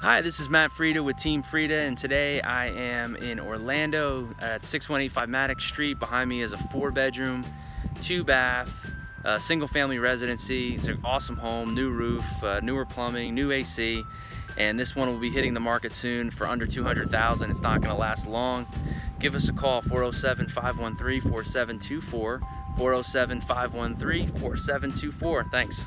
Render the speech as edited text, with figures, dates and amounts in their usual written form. Hi, this is Matt Freda with Team Freda, and today I am in Orlando at 6185 Maddox Street. Behind me is a 4-bedroom, 2-bath, single-family residency. It's an awesome home, new roof, newer plumbing, new AC, and this one will be hitting the market soon for under $200,000. It's not going to last long. Give us a call, 407-513-4724, 407-513-4724. Thanks.